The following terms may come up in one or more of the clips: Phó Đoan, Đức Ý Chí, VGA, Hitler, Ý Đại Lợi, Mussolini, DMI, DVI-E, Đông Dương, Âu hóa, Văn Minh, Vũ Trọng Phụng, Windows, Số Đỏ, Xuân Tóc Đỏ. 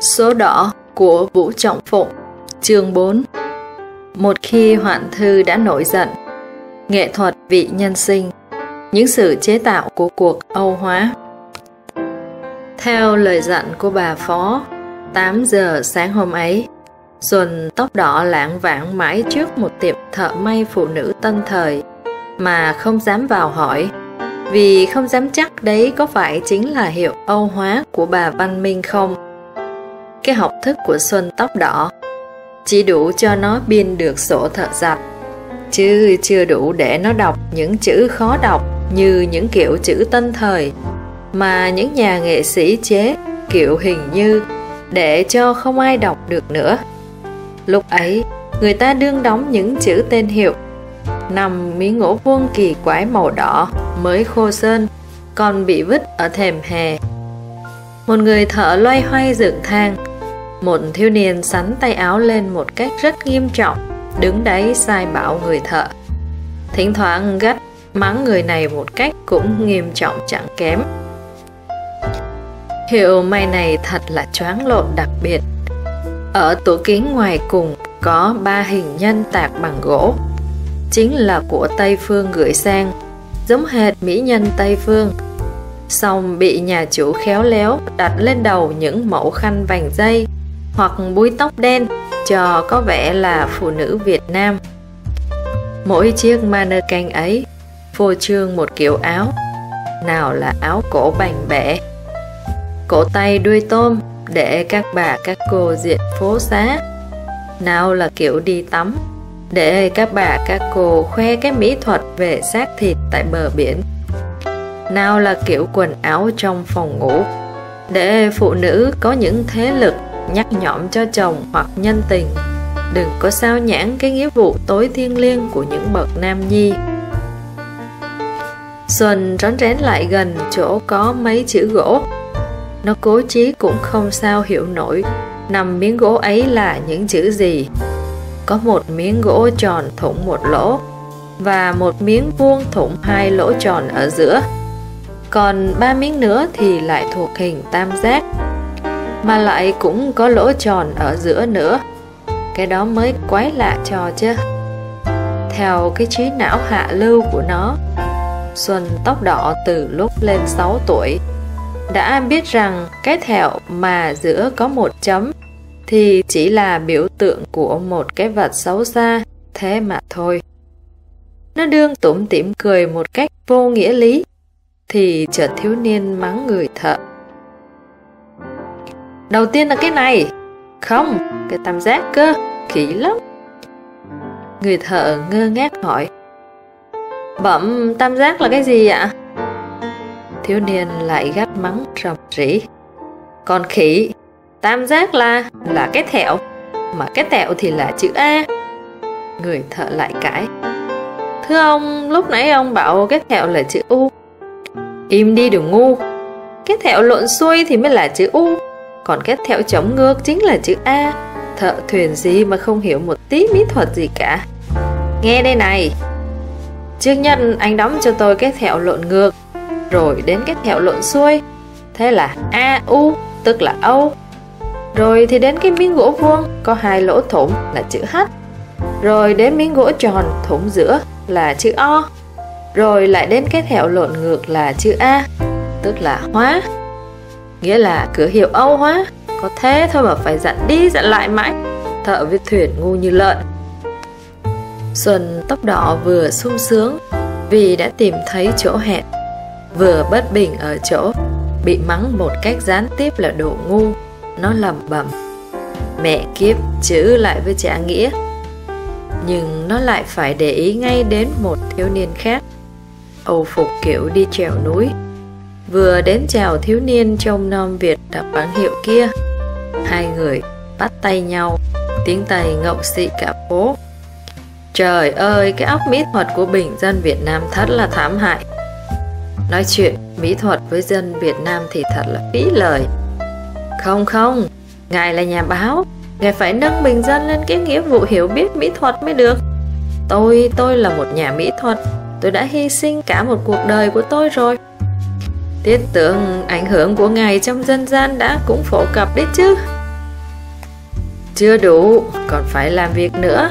Số Đỏ của Vũ Trọng Phụng, chương 4. Một khi hoạn thư đã nổi giận, nghệ thuật vị nhân sinh, những sự chế tạo của cuộc Âu hóa. Theo lời dặn của bà Phó, 8 giờ sáng hôm ấy, Xuân Tóc Đỏ lảng vảng mãi trước một tiệm thợ may phụ nữ tân thời mà không dám vào hỏi, vì không dám chắc đấy có phải chính là hiệu Âu hóa của bà Văn Minh không. Cái học thức của Xuân Tóc Đỏ chỉ đủ cho nó biên được sổ thợ giặt, chứ chưa đủ để nó đọc những chữ khó đọc như những kiểu chữ tân thời mà những nhà nghệ sĩ chế kiểu hình như để cho không ai đọc được nữa. Lúc ấy người ta đương đóng những chữ tên hiệu, 5 miếng gỗ vuông kỳ quái màu đỏ mới khô sơn còn bị vứt ở thềm hè. Một người thợ loay hoay dựng thang, một thiếu niên xắn tay áo lên một cách rất nghiêm trọng đứng đấy sai bảo người thợ, thỉnh thoảng gắt mắng người này một cách cũng nghiêm trọng chẳng kém. Hiệu may này thật là choáng lộn đặc biệt. Ở tủ kính ngoài cùng có 3 hình nhân tạc bằng gỗ, chính là của Tây Phương gửi sang, giống hệt mỹ nhân Tây Phương, song bị nhà chủ khéo léo đặt lên đầu những mẫu khăn vành dây hoặc búi tóc đen cho có vẻ là phụ nữ Việt Nam. Mỗi chiếc manơ canh ấy phô trương một kiểu áo, nào là áo cổ bành bẻ, cổ tay đuôi tôm để các bà các cô diện phố xá, nào là kiểu đi tắm để các bà các cô khoe cái mỹ thuật về xác thịt tại bờ biển, nào là kiểu quần áo trong phòng ngủ để phụ nữ có những thế lực nhắc nhõm cho chồng hoặc nhân tình đừng có sao nhãng cái nghĩa vụ tối thiêng liêng của những bậc nam nhi. Xuân rón rén lại gần chỗ có mấy chữ gỗ. Nó cố chí cũng không sao hiểu nổi 5 miếng gỗ ấy là những chữ gì. Có một miếng gỗ tròn thủng một lỗ và một miếng vuông thủng 2 lỗ tròn ở giữa, còn 3 miếng nữa thì lại thuộc hình tam giác mà lại cũng có lỗ tròn ở giữa nữa. Cái đó mới quái lạ cho chứ. Theo cái trí não hạ lưu của nó, Xuân Tóc Đỏ từ lúc lên 6 tuổi đã biết rằng cái thẹo mà giữa có một chấm thì chỉ là biểu tượng của một cái vật xấu xa thế mà thôi. Nó đương tủm tỉm cười một cách vô nghĩa lý thì chợt thiếu niên mắng người thợ. Đầu tiên là cái này, không, cái tam giác cơ, khí lắm. Người thợ ngơ ngác hỏi, bẩm tam giác là cái gì ạ? Thiếu niên lại gắt mắng rầm rĩ, còn khỉ, tam giác là cái thẹo, mà cái thẹo thì là chữ A. Người thợ lại cãi, thưa ông, lúc nãy ông bảo cái thẹo là chữ U. Im đi đừng ngu, cái thẹo lộn xuôi thì mới là chữ U, còn cái thẹo chống ngược chính là chữ A. Thợ thuyền gì mà không hiểu một tí mỹ thuật gì cả. Nghe đây này, trước nhất anh đóng cho tôi cái thẹo lộn ngược, rồi đến cái thẹo lộn xuôi, thế là AU tức là Âu. Rồi thì đến cái miếng gỗ vuông có 2 lỗ thủng là chữ H, rồi đến miếng gỗ tròn thủng giữa là chữ O, rồi lại đến cái thẹo lộn ngược là chữ A tức là hóa. Nghĩa là cửa hiệu Âu hóa, có thế thôi mà phải dặn đi dặn lại mãi. Thợ viết thuyền ngu như lợn. Xuân Tóc Đỏ vừa sung sướng vì đã tìm thấy chỗ hẹn, vừa bất bình ở chỗ bị mắng một cách gián tiếp là đồ ngu. Nó lẩm bẩm, mẹ kiếp, chữ lại với chả nghĩa. Nhưng nó lại phải để ý ngay đến một thiếu niên khác, âu phục kiểu đi trèo núi, vừa đến chào thiếu niên trông nom Việt đặc bán hiệu kia. Hai người bắt tay nhau, tiếng Tây ngậu xị cả phố. Trời ơi, cái óc mỹ thuật của bình dân Việt Nam thật là thảm hại. Nói chuyện mỹ thuật với dân Việt Nam thì thật là phí lời. Không không, ngài là nhà báo, ngài phải nâng bình dân lên cái nghĩa vụ hiểu biết mỹ thuật mới được. Tôi là một nhà mỹ thuật, tôi đã hy sinh cả một cuộc đời của tôi rồi. Thiết tưởng ảnh hưởng của ngài trong dân gian đã cũng phổ cập đấy chứ. Chưa đủ, còn phải làm việc nữa.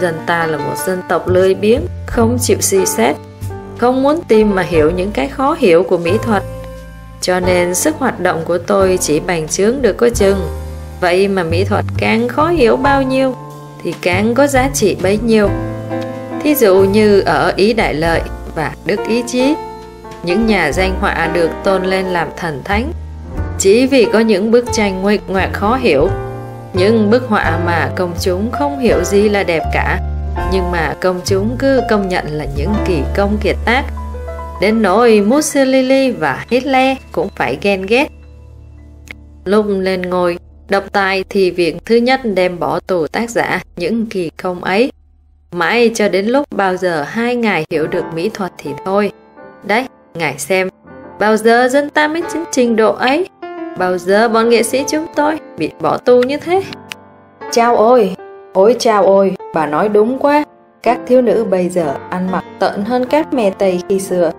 Dân ta là một dân tộc lười biếng, không chịu suy xét, không muốn tìm mà hiểu những cái khó hiểu của mỹ thuật. Cho nên sức hoạt động của tôi chỉ bành trướng được có chừng. Vậy mà mỹ thuật càng khó hiểu bao nhiêu thì càng có giá trị bấy nhiêu. Thí dụ như ở Ý Đại Lợi và Đức Ý Chí, những nhà danh họa được tôn lên làm thần thánh chỉ vì có những bức tranh nguệch ngoạc khó hiểu. Những bức họa mà công chúng không hiểu gì là đẹp cả, nhưng mà công chúng cứ công nhận là những kỳ công kiệt tác. Đến nỗi Mussolini và Hitler cũng phải ghen ghét. Lúc lên ngôi độc tài thì việc thứ nhất đem bỏ tù tác giả những kỳ công ấy. Mãi cho đến lúc bao giờ hai ngài hiểu được mỹ thuật thì thôi. Đấy, ngài xem, bao giờ dân ta mới đến trình độ ấy? Bao giờ bọn nghệ sĩ chúng tôi bị bỏ tù như thế? Chao ôi, ôi chao ôi, bà nói đúng quá. Các thiếu nữ bây giờ ăn mặc tợn hơn các mẹ Tây khi xưa.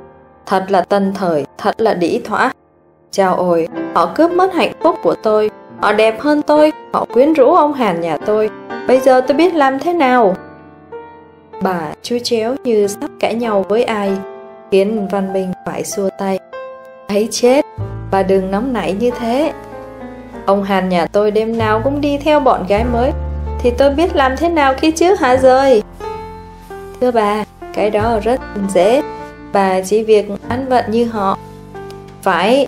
Thật là tân thời, thật là đĩ thỏa. Chao ôi, họ cướp mất hạnh phúc của tôi. Họ đẹp hơn tôi, họ quyến rũ ông Hàn nhà tôi. Bây giờ tôi biết làm thế nào? Bà chu chéo như sắp cãi nhau với ai, khiến Văn Minh phải xua tay. Ấy chết, bà đừng nóng nảy như thế. Ông Hàn nhà tôi đêm nào cũng đi theo bọn gái mới, thì tôi biết làm thế nào khi chứ hả rời? Thưa bà, cái đó rất dễ. Bà chỉ việc ăn vận như họ. Phải.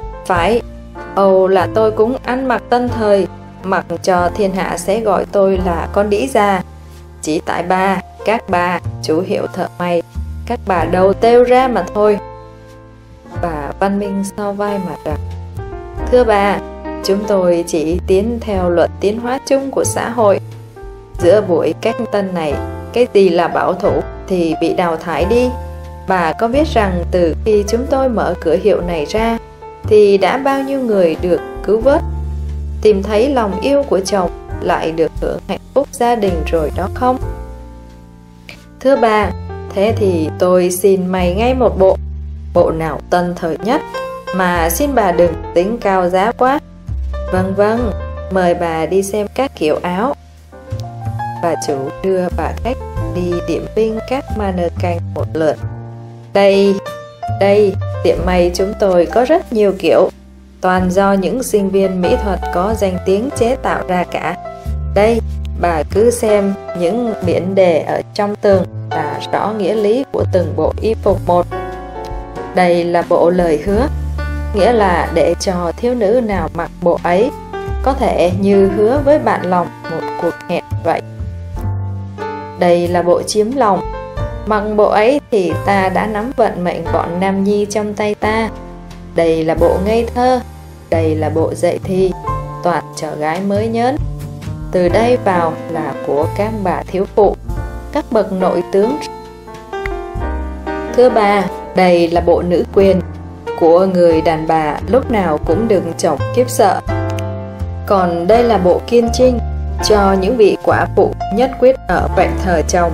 Ồ là tôi cũng ăn mặc tân thời, mặc cho thiên hạ sẽ gọi tôi là con đĩ già. Chỉ tại bà, các bà, chú hiệu thợ may, các bà đầu têu ra mà thôi. Bà Văn Minh sau vai mà rằng, thưa bà, chúng tôi chỉ tiến theo luật tiến hóa chung của xã hội. Giữa buổi cách tân này, cái gì là bảo thủ thì bị đào thải đi. Bà có biết rằng từ khi chúng tôi mở cửa hiệu này ra thì đã bao nhiêu người được cứu vớt, tìm thấy lòng yêu của chồng, lại được hưởng hạnh phúc gia đình rồi đó không? Thưa bà, thế thì tôi xin mày ngay một bộ nào tân thời nhất, mà xin bà đừng tính cao giá quá. Vâng, mời bà đi xem các kiểu áo. Bà chủ đưa bà khách đi điểm binh các mannequin một lượt. Đây, tiệm may chúng tôi có rất nhiều kiểu, toàn do những sinh viên mỹ thuật có danh tiếng chế tạo ra cả. Đây, bà cứ xem những biển đề ở trong tường là rõ nghĩa lý của từng bộ y phục một. Đây là bộ lời hứa, nghĩa là để cho thiếu nữ nào mặc bộ ấy có thể như hứa với bạn lòng một cuộc hẹn vậy. Đây là bộ chiếm lòng, mặc bộ ấy thì ta đã nắm vận mệnh bọn nam nhi trong tay ta. Đây là bộ ngây thơ, đây là bộ dậy thì, toàn cho gái mới nhớn. Từ đây vào là của các bà thiếu phụ, các bậc nội tướng. Thưa bà, đây là bộ nữ quyền, của người đàn bà lúc nào cũng đừng chồng kiếp sợ. Còn đây là bộ kiên trinh, cho những vị quả phụ nhất quyết ở vẹn thờ chồng.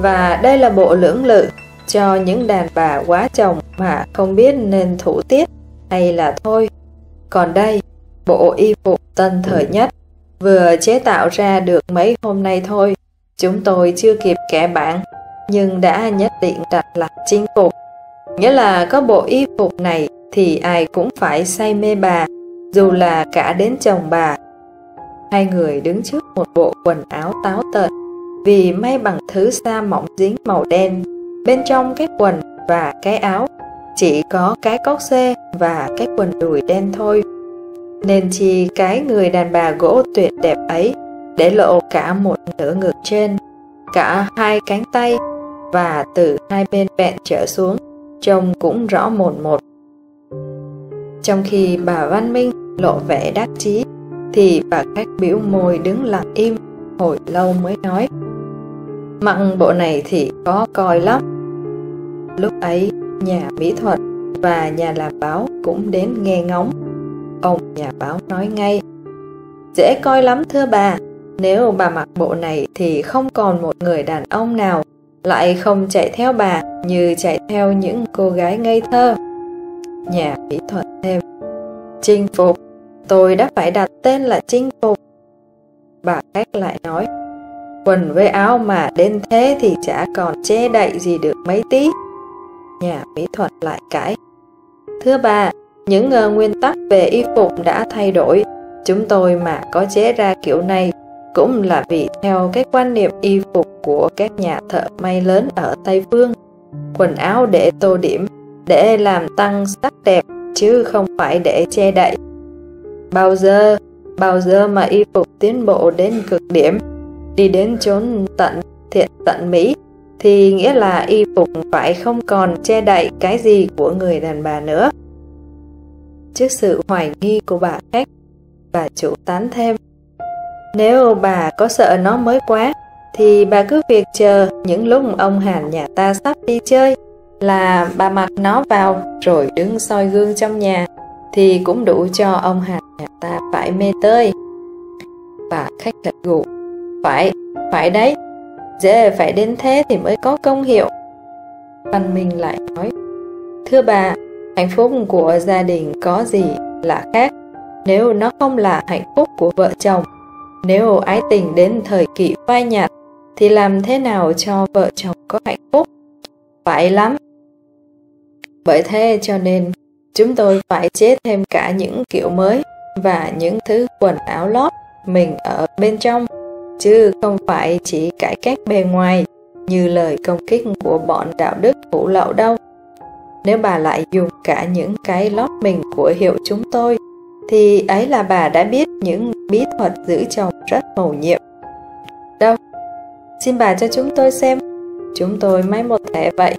Và đây là bộ lưỡng lự, cho những đàn bà quá chồng mà không biết nên thủ tiết hay là thôi. Còn đây, bộ y phục tân thời nhất, vừa chế tạo ra được mấy hôm nay thôi. Chúng tôi chưa kịp kẻ bảng, nhưng đã nhất định đặt là chinh phục. Nghĩa là có bộ y phục này thì ai cũng phải say mê bà, dù là cả đến chồng bà. Hai người đứng trước một bộ quần áo táo tợn, vì may bằng thứ sa mỏng dính màu đen. Bên trong cái quần và cái áo chỉ có cái cóc xê và cái quần đùi đen thôi. Nên chi cái người đàn bà gỗ tuyệt đẹp ấy để lộ cả một nửa ngực trên, cả hai cánh tay, và từ hai bên vẹn trở xuống, trông cũng rõ mồn một. Trong khi bà Văn Minh lộ vẻ đắc chí, thì bà khách bĩu môi đứng lặng im hồi lâu mới nói, mặc bộ này thì có coi lắm. Lúc ấy nhà mỹ thuật và nhà làm báo cũng đến nghe ngóng. Ông nhà báo nói ngay, dễ coi lắm thưa bà. Nếu bà mặc bộ này thì không còn một người đàn ông nào lại không chạy theo bà như chạy theo những cô gái ngây thơ. Nhà mỹ thuật thêm, chinh phục, tôi đã phải đặt tên là chinh phục. Bà khác lại nói: quần với áo mà đến thế thì chả còn che đậy gì được mấy tí. Nhà mỹ thuật lại cãi: thưa bà, những nguyên tắc về y phục đã thay đổi. Chúng tôi mà có chế ra kiểu này cũng là vì theo cái quan niệm y phục của các nhà thợ may lớn ở Tây Phương. Quần áo để tô điểm, để làm tăng sắc đẹp, chứ không phải để che đậy. Bao giờ mà y phục tiến bộ đến cực điểm, đi đến chốn tận mỹ, thì nghĩa là y phục phải không còn che đậy cái gì của người đàn bà nữa. Trước sự hoài nghi của bà khách, bà chủ tán thêm: nếu bà có sợ nó mới quá, thì bà cứ việc chờ những lúc ông Hàn nhà ta sắp đi chơi là bà mặc nó vào rồi đứng soi gương trong nhà, thì cũng đủ cho ông Hàn nhà ta phải mê tơi. Bà khách gật gù: Phải đấy, dễ phải đến thế thì mới có công hiệu. Văn Minh lại nói: thưa bà, hạnh phúc của gia đình có gì là khác nếu nó không là hạnh phúc của vợ chồng. Nếu ái tình đến thời kỳ phai nhạt thì làm thế nào cho vợ chồng có hạnh phúc? Phải lắm. Bởi thế cho nên chúng tôi phải chế thêm cả những kiểu mới và những thứ quần áo lót mình ở bên trong, chứ không phải chỉ cải cách bề ngoài như lời công kích của bọn đạo đức hủ lậu đâu. Nếu bà lại dùng cả những cái lót mình của hiệu chúng tôi, thì ấy là bà đã biết những bí thuật giữ chồng rất mầu nhiệm. Đâu, xin bà cho chúng tôi xem, chúng tôi may một thẻ vậy.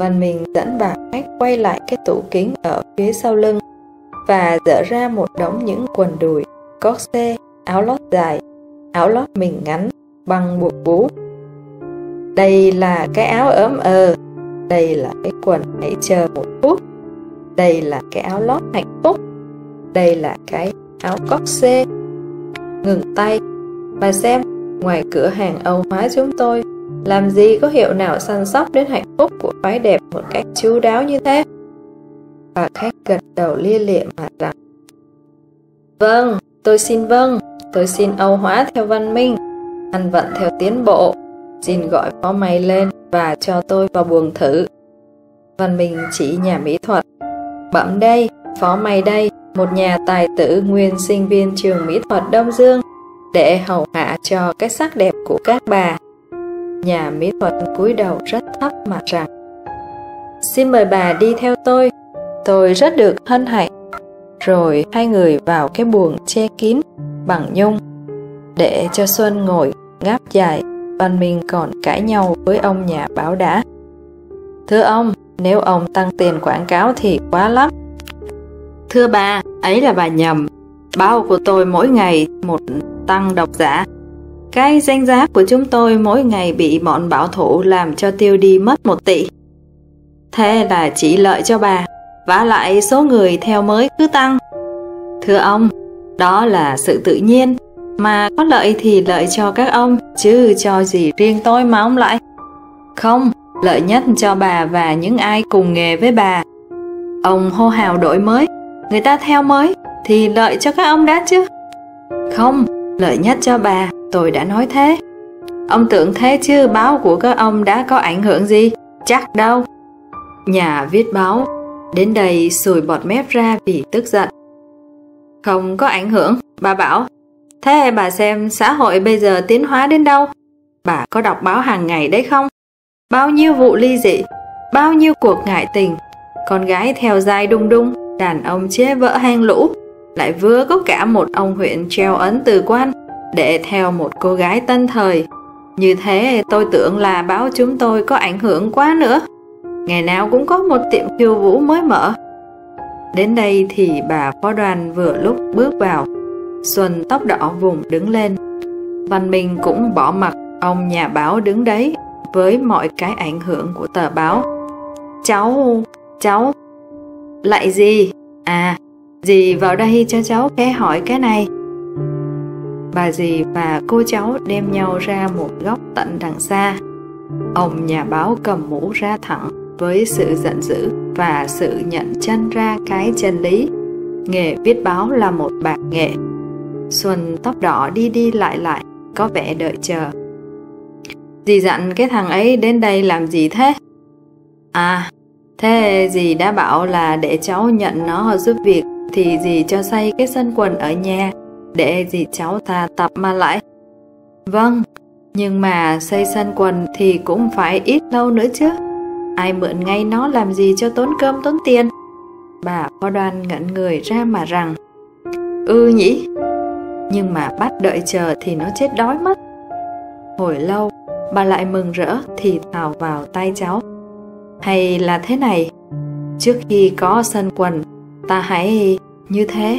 Văn Minh dẫn bà khách quay lại cái tủ kính ở phía sau lưng và dỡ ra một đống những quần đùi, cót xê, áo lót dài, áo lót mình ngắn bằng buộc vú. Đây là cái áo ốm đây là cái quần hãy chờ một phút, đây là cái áo lót hạnh phúc, đây là cái áo cóc xê. Ngừng tay, bà xem, ngoài cửa hàng Âu hóa chúng tôi, làm gì có hiệu nào săn sóc đến hạnh phúc của phái đẹp một cách chu đáo như thế. Bà khách gật đầu lia lịa mà rằng: vâng, tôi xin Âu hóa theo Văn Minh, ăn vận theo tiến bộ, xin gọi phó may lên và cho tôi vào buồng thử. Văn Minh chỉ nhà mỹ thuật: bẩm đây, phó may đây, một nhà tài tử nguyên sinh viên trường mỹ thuật Đông Dương, để hầu hạ cho cái sắc đẹp của các bà. Nhà mỹ thuật cúi đầu rất thấp mà rằng: xin mời bà đi theo tôi rất được hân hạnh. Rồi hai người vào cái buồng che kín bằng nhung để cho Xuân ngồi ngáp dài. Văn Minh còn cãi nhau với ông nhà báo đá: thưa ông, nếu ông tăng tiền quảng cáo thì quá lắm. Thưa bà, ấy là bà nhầm. Báo của tôi mỗi ngày một tăng độc giả. Cái danh giá của chúng tôi mỗi ngày bị bọn bảo thủ làm cho tiêu đi mất 1 tỷ. Thế là chỉ lợi cho bà, vả lại số người theo mới cứ tăng. Thưa ông, đó là sự tự nhiên, mà có lợi thì lợi cho các ông, chứ cho gì riêng tôi mà ông lại. Không, lợi nhất cho bà và những ai cùng nghề với bà. Ông hô hào đổi mới, người ta theo mới thì lợi cho các ông đã chứ. Không, lợi nhất cho bà, tôi đã nói thế. Ông tưởng thế chứ báo của các ông đã có ảnh hưởng gì? Chắc đâu. Nhà viết báo đến đây sùi bọt mép ra vì tức giận. Không có ảnh hưởng, bà bảo. Thế bà xem xã hội bây giờ tiến hóa đến đâu? Bà có đọc báo hàng ngày đấy không? Bao nhiêu vụ ly dị, bao nhiêu cuộc ngại tình, con gái theo dai đung đung, đàn ông chế vỡ hang lũ, lại vừa có cả một ông huyện treo ấn từ quan để theo một cô gái tân thời. Như thế tôi tưởng là báo chúng tôi có ảnh hưởng quá nữa. Ngày nào cũng có một tiệm khiêu vũ mới mở. Đến đây thì bà Phó Đoan vừa lúc bước vào. Xuân Tóc Đỏ vùng đứng lên. Văn Minh cũng bỏ mặc ông nhà báo đứng đấy với mọi cái ảnh hưởng của tờ báo. Cháu lại gì? À, dì vào đây cho cháu ké hỏi cái này. Bà dì và cô cháu đem nhau ra một góc tận đằng xa. Ông nhà báo cầm mũ ra thẳng với sự giận dữ và sự nhận chân ra cái chân lý. Nghề viết báo là một bạc nghệ. Xuân Tóc Đỏ đi đi lại lại, có vẻ đợi chờ. Dì dặn cái thằng ấy đến đây làm gì thế? À, thế dì đã bảo là để cháu nhận nó giúp việc, thì dì cho xây cái sân quần ở nhà, để dì cháu ta tập mà lại. Vâng, nhưng mà xây sân quần thì cũng phải ít lâu nữa chứ. Ai mượn ngay nó làm gì cho tốn cơm tốn tiền? Bà Phó Đoan ngẩn người ra mà rằng, ừ nhỉ, nhưng mà bắt đợi chờ thì nó chết đói mất. Hồi lâu, bà lại mừng rỡ thì thào vào tay cháu, hay là thế này, trước khi có sân quần, ta hãy như thế,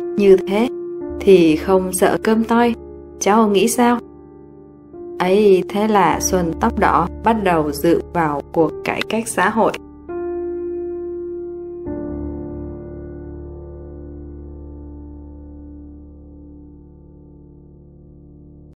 thì không sợ cơm toi, cháu nghĩ sao? Ấy thế là Xuân Tóc Đỏ bắt đầu dự vào cuộc cải cách xã hội.